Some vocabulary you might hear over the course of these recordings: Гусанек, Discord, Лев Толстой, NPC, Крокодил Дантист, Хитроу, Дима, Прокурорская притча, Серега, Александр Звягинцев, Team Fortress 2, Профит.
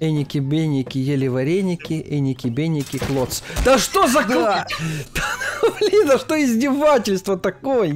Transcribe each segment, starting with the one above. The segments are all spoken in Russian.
Эники-беники, ели вареники, эники-беники, клоц. Да что за да, блин, да что издевательство такое?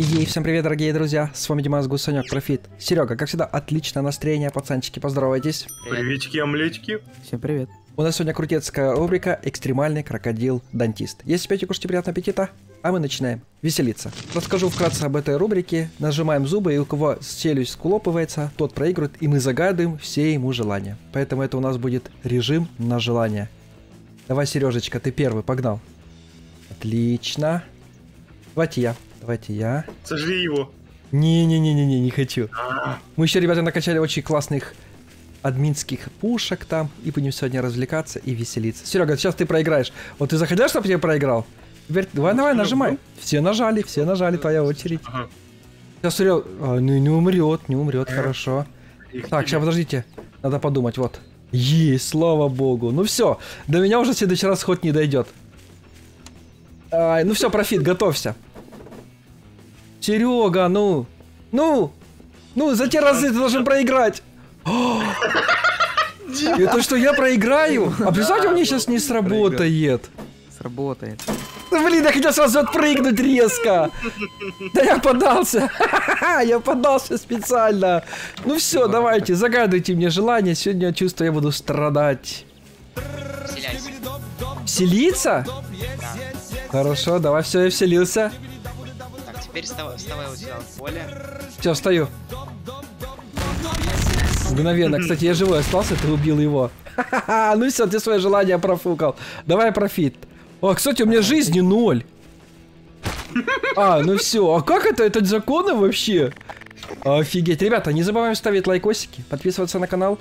Ей, всем привет, дорогие друзья, с вами Дима, Гусанек, Профит. Серега, как всегда, отличное настроение, пацанчики, поздоровайтесь. Приветики, омлетики. Всем привет. У нас сегодня крутецкая рубрика «Экстремальный крокодил-дантист». Если пьете, кушайте, приятного аппетита, а мы начинаем веселиться. Расскажу вкратце об этой рубрике. Нажимаем зубы, и у кого челюсть сколопывается, тот проигрывает, и мы загадываем все ему желания. Поэтому это у нас будет режим на желание. Давай, Сережечка, ты первый, погнал. Отлично. Давайте я. Сожри его. Не-не-не-не-не, не хочу. Мы еще, ребята, накачали очень классных админских пушек там, и будем сегодня развлекаться и веселиться. Серега, сейчас ты проиграешь. Вот ты захотел, чтобы я проиграл? Теперь давай, нажимай. Все нажали, твоя очередь. Ага. Сейчас Серега... Не умрет, хорошо. Так, сейчас, подождите. Надо подумать, вот. Есть, слава богу. Ну все, до меня уже в следующий раз хоть не дойдет. Ай, ну все, Профит, готовься. Серега, ну, за те разы ты должен проиграть. Это что, я проиграю? А представьте, у меня сейчас не сработает. Сработает. Блин, я хотел сразу отпрыгнуть резко. Да я поддался. Я поддался специально. Ну все, давайте, загадывайте мне желание. Сегодня я чувствую, я буду страдать. Вселиться? Хорошо, давай, все, я вселился. Так, теперь вставай вот сюда в поле. Все, встаю. Мгновенно, кстати, я живой остался, ты убил его. Ха-ха-ха, ну все, ты свое желание профукал. Давай, Профит. О, кстати, у меня жизни 0. А, ну все, а как это? Это законы вообще? Офигеть. Ребята, не забываем ставить лайкосики, подписываться на канал.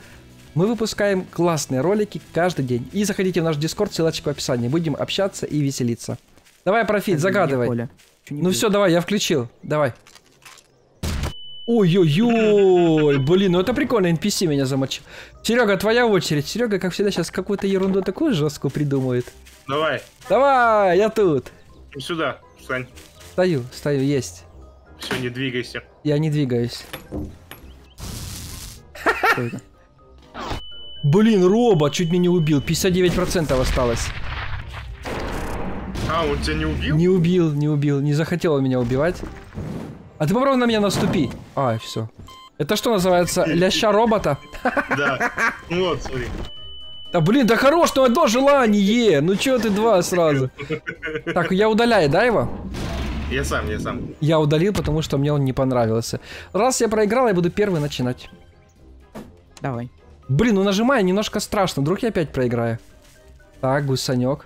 Мы выпускаем классные ролики каждый день. И заходите в наш Discord, ссылочка в описании. Будем общаться и веселиться. Давай, Профит, загадывай. Ну все, давай, я включил. Давай. Ой-ой-ой, блин, ну это прикольно, NPC меня замочил. Серега, твоя очередь. Серега, как всегда, сейчас какую-то ерунду такую жесткую придумывает. Давай, я тут. Сюда, встань. Стою, есть. Все, не двигайся. Я не двигаюсь. Блин, робот чуть меня не убил, 59% осталось. А, он тебя не убил? Не убил, не захотел он меня убивать. А ты попробуй на меня наступи. А, все. Это что называется? Ляща робота? Да. Вот, смотри. Да блин, да хорош, ну одно желание. Ну че ты два сразу? Так, я удаляю, да, его? Я сам. Я удалил, потому что мне он не понравился. Раз я проиграл, я буду первый начинать. Давай. Блин, ну нажимай, немножко страшно. Вдруг я опять проиграю. Так, Гусанек.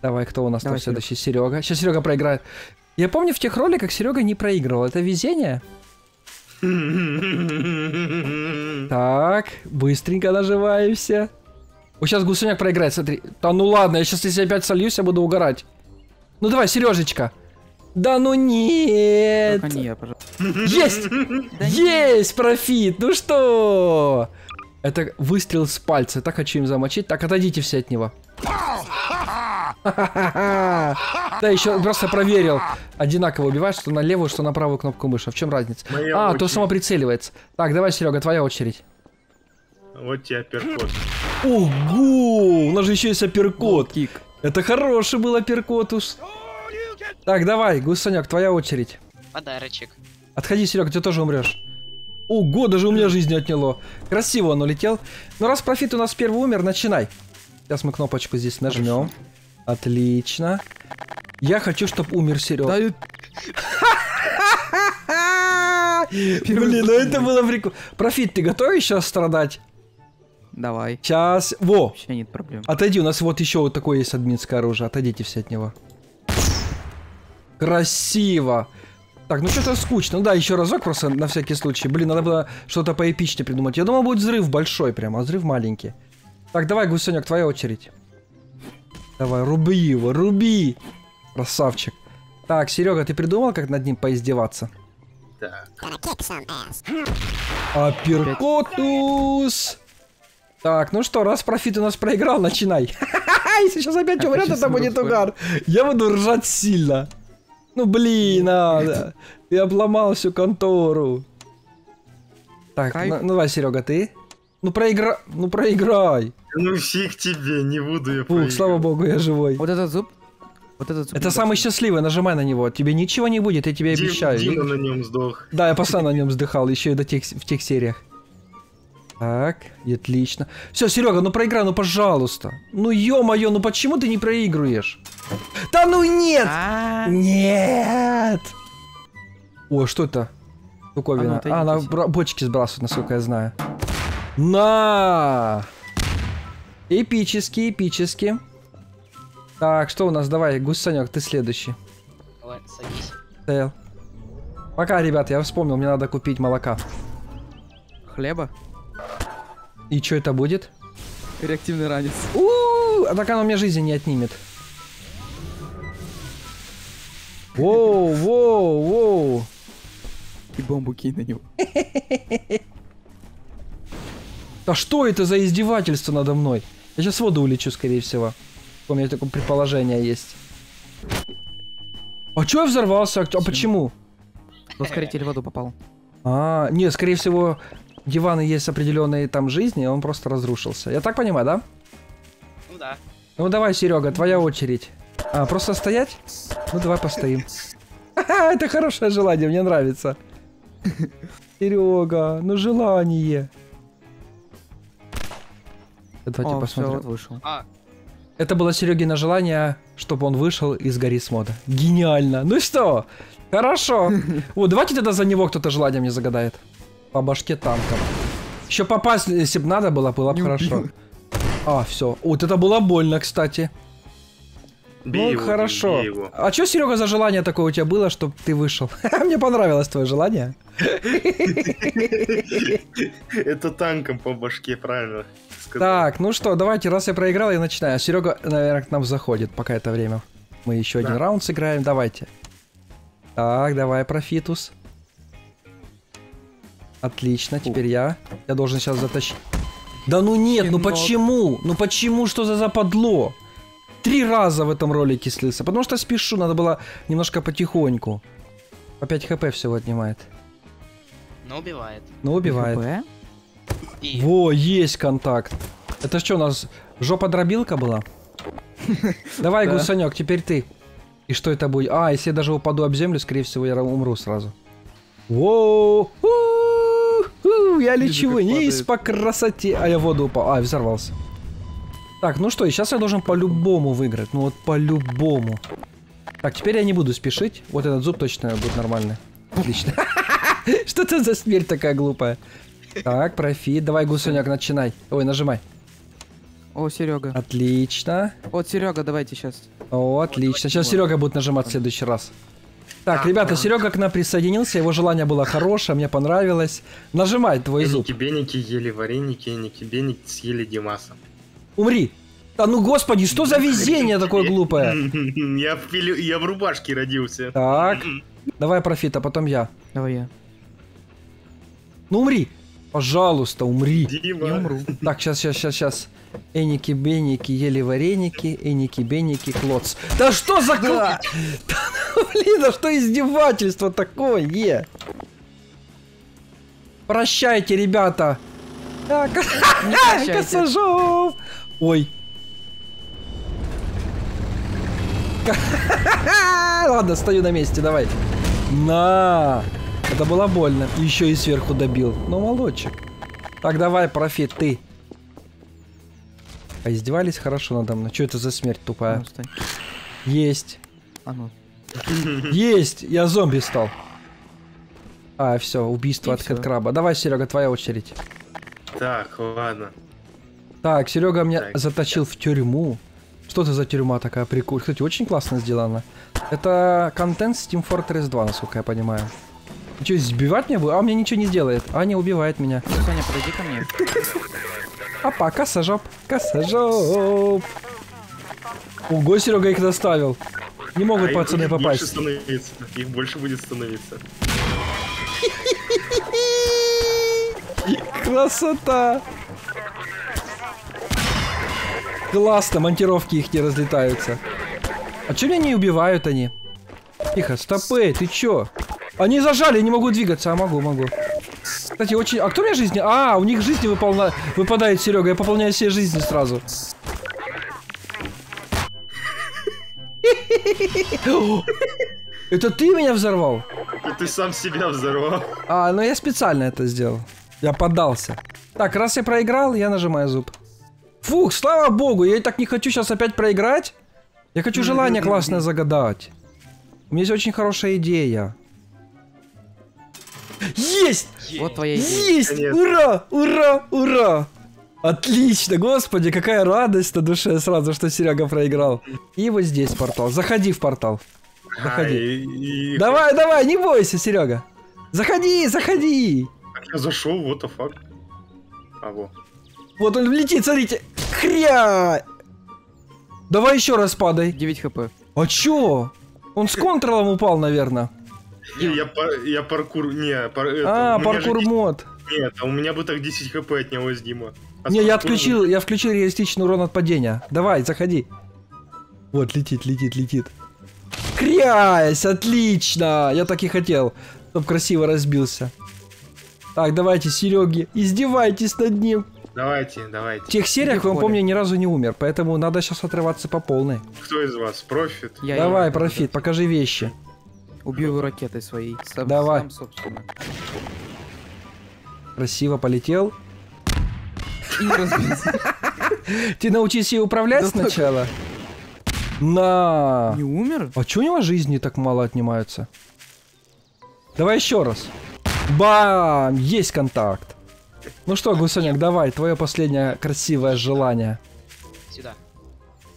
Давай, кто у нас там следующий? Серега. Сейчас Серега проиграет. Я помню, в тех роликах Серега не проигрывал. Это везение? Так, быстренько нажимаемся. О, сейчас Гусанек проиграет, смотри. Да ну ладно, я сейчас, если опять сольюсь, я буду угорать. Ну давай, Сережечка. Да ну нет. Только не я, пожалуйста. Есть! Да есть, нет. Профит! Ну что? Это выстрел с пальца. Так хочу им замочить. Так, отойдите все от него. Да, еще просто проверил. Одинаково убивает, что на левую, что на правую кнопку мыши. В чем разница? А, то сама прицеливается. Так, давай, Серега, твоя очередь. Вот тебе апперкот. Ого! У нас же еще есть апперкот. Это хороший был апперкот уж. Так, давай, Гусанек, твоя очередь. Подарочек. Отходи, Серега, ты тоже умрешь. Ого, даже у меня жизнь отняло. Красиво он улетел. Ну, раз Профит у нас первый умер, начинай. Сейчас мы кнопочку здесь нажмем. Отлично. Я хочу, чтобы умер Серега. Блин, ну это было прикольно. Профит, ты готов сейчас страдать? Давай. Сейчас. Во! Вообще нет проблем. Отойди, у нас вот еще вот такое есть админское оружие. Отойдите все от него. Красиво. Так, ну что-то скучно. Да, еще разок просто на всякий случай. Блин, надо было что-то поэпичнее придумать. Я думал, будет взрыв большой прям, а взрыв маленький. Так, давай, Гусанек, твоя очередь. Давай, руби его, руби! Красавчик. Так, Серега, ты придумал, как над ним поиздеваться? Так. Апперкотус! Так, ну что, раз Профит у нас проиграл, начинай. Если сейчас опять умрет, это будет угар. Я буду ржать сильно. Ну блин, надо. Ты обломал всю контору. Так, ну давай, Серега, ты. Ну проиграй. Ну проиграй. Ну фиг тебе, не буду я проиграть. Слава богу, я живой. Вот этот зуб. Вот этот зуб. Это самый счастливый, нажимай на него. Тебе ничего не будет, я тебе обещаю. Дима на нем сдох. Да, я постоянно на нем сдыхал, еще и в тех сериях. Так, отлично. Все, Серега, ну проиграй, ну пожалуйста. Ну ё-моё, ну почему ты не проигрываешь? Да ну нет! Нет! О, что это? Штуковина. А, она бочки сбрасывает, насколько я знаю. На! Эпически, эпически. Так, что у нас? Давай, Гусанек, ты следующий. Давай, садись. Тейл. Пока, ребят, я вспомнил, мне надо купить молока. Хлеба? И что это будет? Реактивный ранец. У-у-у, так оно у меня жизни не отнимет. Воу, воу, воу. И бомбу кинь на него. Да что это за издевательство надо мной? Я сейчас в воду улечу, скорее всего. У меня такое предположение есть. А чё я взорвался? А почему? Ускоритель в воду попал. А, нет, скорее всего... Диваны есть определенные там жизни, он просто разрушился. Я так понимаю, да? Ну да. Ну давай, Серега, твоя очередь. А, просто стоять? Ну давай постоим. Это хорошее желание, мне нравится. Серега, ну желание. Давайте посмотрим. Это было Серегино желание, чтобы он вышел из гори с мода. Гениально. Ну что? Хорошо. Вот, давайте тогда за него кто-то желание мне загадает. По башке танком. Еще попасть, если бы надо было, было бы хорошо. Убил. А, все. Вот это было больно, кстати. Бей его, хорошо. Бей его. А что, Серега, за желание такое у тебя было, чтобы ты вышел? Мне понравилось твое желание. Это танком по башке, правильно. Так, ну что, давайте, раз я проиграл, я начинаю. Серега, наверное, к нам заходит, пока это время. Мы еще один раунд сыграем, давайте. Так, давай, Профитус. Отлично, теперь я. Я должен сейчас затащить. Да ну нет, ну почему? Ну почему, что за западло? 3 раза в этом ролике слился. Потому что спешу, надо было немножко потихоньку. По 5 хп всего отнимает. Но убивает. Но убивает. Во, есть контакт. Это что у нас, жопа-дробилка была? Давай, Гусанек, теперь ты. И что это будет? А, если я даже упаду об землю, скорее всего, я умру сразу. Воу! Я лечу вниз по красоте. А я в воду упал. А, взорвался. Так, ну что, и сейчас я должен по-любому выиграть. Ну вот по-любому. Так, теперь я не буду спешить. Вот этот зуб точно будет нормальный. Отлично. Что это за смерть такая глупая? Так, Профит. Давай, Гусанек, начинай. Ой, нажимай. О, Серега. Отлично. Вот, Серега, давайте сейчас. О, отлично. Сейчас Серега будет нажимать в следующий раз. Так, ребята, Серега к нам присоединился, его желание было хорошее, мне понравилось. Нажимай твой зуб. Беники ели вареники, беники съели Димаса. Умри! Да ну господи, что за везение такое глупое? Я в рубашке родился. Так, давай, Профит, а потом я. Давай я. Ну умри! Пожалуйста, умри. Дима. Не умру. Так, сейчас. Эники-беники, ели вареники, эники-беники, клоц. Да что за... Да. Да, блин, да что издевательство такое? Прощайте, ребята. Косажов. Ой. Ладно, стою на месте, давай. На. Это было больно. Еще и сверху добил. Ну, молодчик. Так, давай, Профит, ты. А издевались хорошо надо мной. Что это за смерть тупая? Ну, есть. А ну. Есть! Я зомби стал. А, все, убийство и от хэдкраба. Давай, Серега, твоя очередь. Так, ладно. Так, Серега меня заточил в тюрьму. Что это за тюрьма такая прикольная? Кстати, очень классно сделано. Это контент с Team Fortress 2, насколько я понимаю. Че, сбивать меня? А мне ничего не делает. Аня убивает меня. Саня, подойди ко мне. Опа, косажоп, косажоп. Ого, Серега их доставил. Не могут пацаны попасть. Их больше будет становиться. Красота. Классно, монтировки их не разлетаются. А че меня не убивают они? Тихо, стопэй, ты чё? Они зажали, не могу двигаться, а могу. Кстати, очень... А кто у меня жизни? А, у них жизни выпадает, Серега, я пополняю все жизни сразу. Это ты меня взорвал? Ты сам себя взорвал. А, ну я специально это сделал. Я поддался. Так, раз я проиграл, я нажимаю зуб. Фух, слава богу, я и так не хочу сейчас опять проиграть. Я хочу желание классное загадать. У меня есть очень хорошая идея. Есть! Вот твоя идея. Есть! Конечно. Ура! Ура! Ура! Отлично! Господи, какая радость на душе сразу, что Серега проиграл. И вот здесь портал. Заходи в портал. Заходи. Давай, давай, не бойся, Серега. Заходи, заходи! Как я зашел, what the fuck? А, во. Вот он летит, смотрите! Хря! Давай еще раз падай. 9 хп. А чё? Он с контролом упал, наверное. Не, я паркур... Не, паркур мод. Нет, а у меня бы так 10 хп отнялось, Дима. Не, я включил реалистичный урон от падения. Давай, заходи. Вот, летит, летит, летит. Крясь, отлично! Я так и хотел, чтоб красиво разбился. Так, давайте, Сереги, издевайтесь над ним. Давайте, давайте. В тех сериях, я помню, ни разу не умер, поэтому надо сейчас отрываться по полной. Кто из вас? Профит? Давай, Профит, покажи вещи. Убью его ракетой своей. Сам, давай. Сам, собственно. Красиво полетел. Ты научись ее управлять сначала? На. Не умер? А че у него жизни так мало отнимаются? Давай еще раз. Бам! Есть контакт. Ну что, Гусанек, давай, твое последнее красивое желание. Сюда.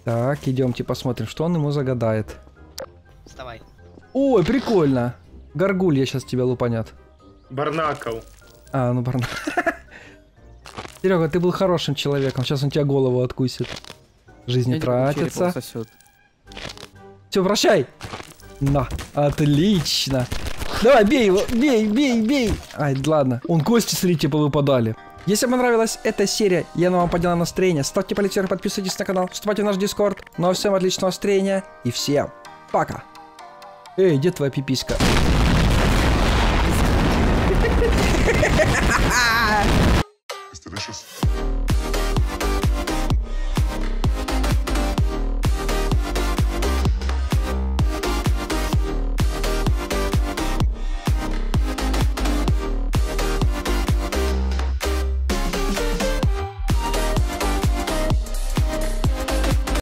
Так, идемте посмотрим, что он ему загадает. Вставай. Ой, прикольно. Горгулья сейчас тебя лупанят. Барнакл. А, ну барнакл. Серега, ты был хорошим человеком, сейчас он тебя голову откусит. Жизнь не тратится. Все, прощай. На, отлично. Давай, бей его, бей, бей, бей. Ай, ладно. Он кости, смотрите, повыпадали. Если вам понравилась эта серия, я на вам подняла настроение, ставьте палец вверх, подписывайтесь на канал, вступайте в наш Discord. Ну а всем отличного настроения и всем пока. Эй, где твоя пиписька?